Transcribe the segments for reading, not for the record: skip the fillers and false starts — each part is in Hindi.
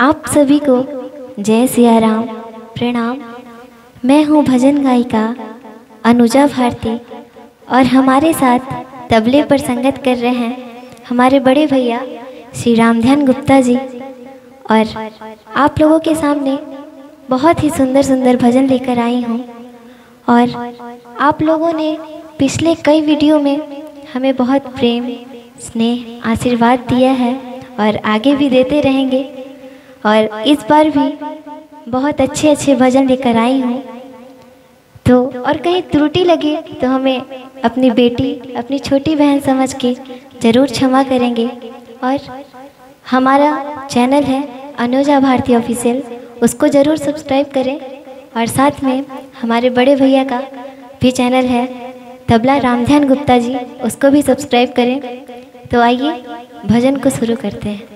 आप सभी को जय सिया राम, प्रणाम। मैं हूँ भजन गायिका अनुजा भारती और हमारे साथ तबले पर संगत कर रहे हैं हमारे बड़े भैया श्री रामध्यान गुप्ता जी। और आप लोगों के सामने बहुत ही सुंदर सुंदर भजन लेकर आई हूँ। और आप लोगों ने पिछले कई वीडियो में हमें बहुत प्रेम, स्नेह, आशीर्वाद दिया है और आगे भी देते रहेंगे। और इस बार भी बहुत अच्छे अच्छे भजन लेकर आई हूँ। तो और कहीं त्रुटि लगे तो हमें अपनी बेटी, अपनी छोटी बहन समझ के ज़रूर क्षमा करेंगे। और हमारा चैनल है अनुजा भारती ऑफिशियल, उसको ज़रूर सब्सक्राइब करें। और साथ में हमारे बड़े भैया का भी चैनल है तबला रामध्यान गुप्ता जी, उसको भी सब्सक्राइब करें। तो आइए भजन को शुरू करते हैं।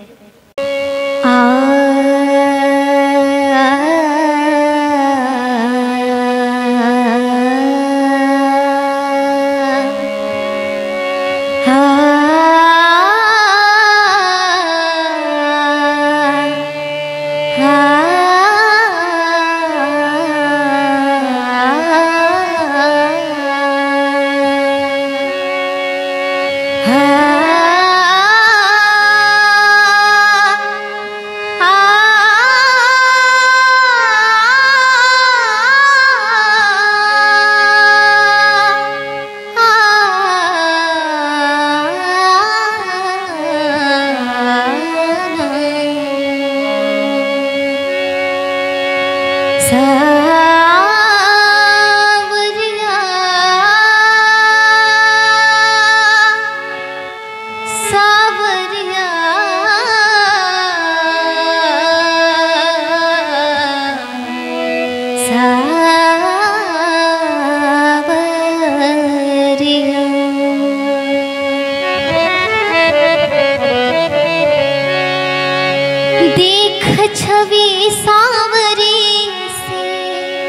छवि सांवरी से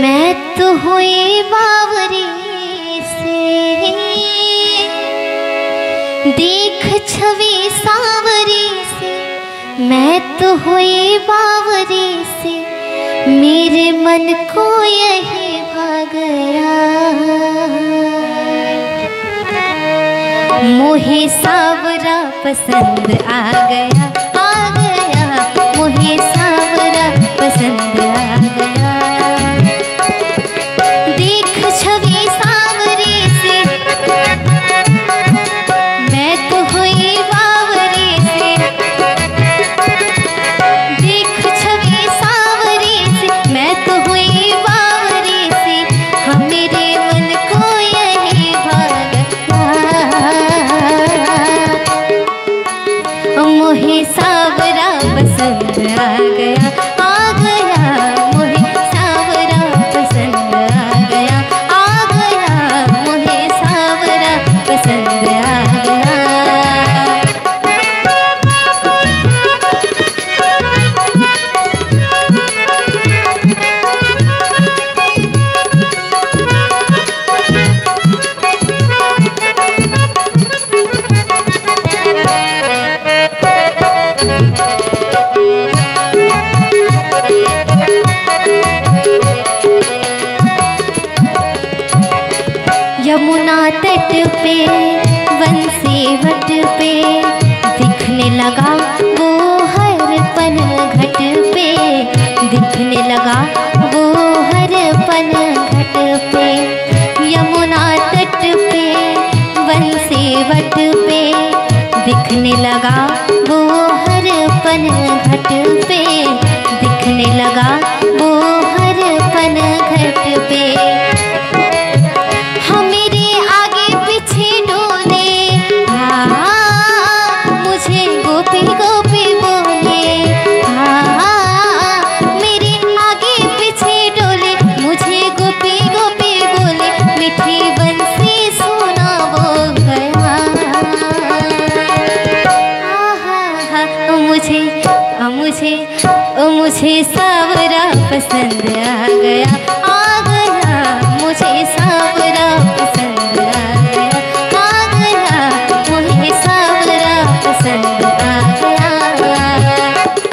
मैं तो हुई बावरी से, देख छवि सांवरी से मैं तो हुई बावरी से, मेरे मन को यही भगरा। मोहे सांवरा पसंद आ गया, मोहे सांवरा पसंद आ गया। देख छवि सांवरी से मैं तो हुई बावरी से, देख छवि सांवरी से मैं तो हुई बावरी से, हम मेरे मन को यही भगता। मोहे सांवरा पसंद आ गया, आ गया। मोहे सांवरा पसंद आ गया, आ गया। मोहे सांवरा पसंद आ गया। यमुना तट पे, बंसी वट पे, दिखने लगा वो हर पन घट पे, दिखने लगा वो हर पन घट पे। यमुना तट पे, बंसी वट पे, दिखने लगा वो हर पन घट पे, दिखने लगा वो हर पन घट पे। मुझे सांवरा पसंद आ गया, आ गया। मुझे सांवरा पसंद आ गया, आ गया। मुझे सांवरा पसंद आ गया।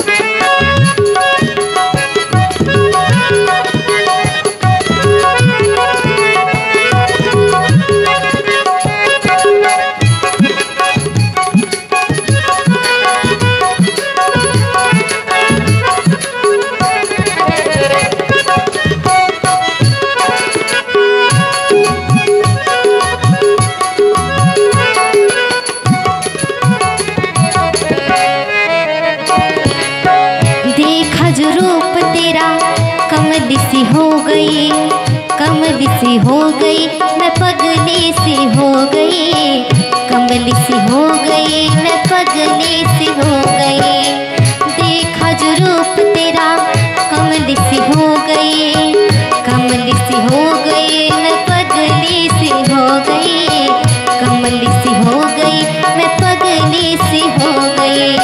गई, कमली सी हो गई, मैं पगली सी हो गई, कमली सी हो गई, मैं पगली सी हो गई। देखा जो रूप तेरा, कमली सी हो गई, कमली सी हो गई, मैं पगली सी हो गई, कमली सी हो गई, मैं पगली सी हो गई।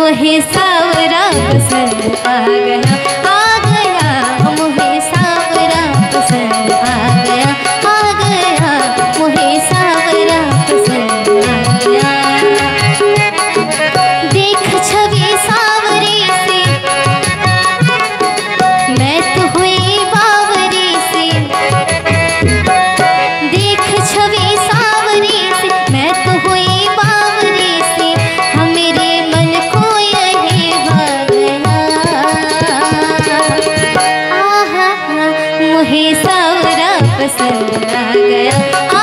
मोहे सांवरा पसंद आ गया मोहे सांवरा पसंद आ गया मोहे सांवरा पसंद आ गया। देख छवि सांवरे से मैं तो हुई बावरी से, देख छवि सांवरे से मैं तो हुई बावरी से, मेरे मन को यही भाग गया। मोहे सांवरा पसंद आ गया।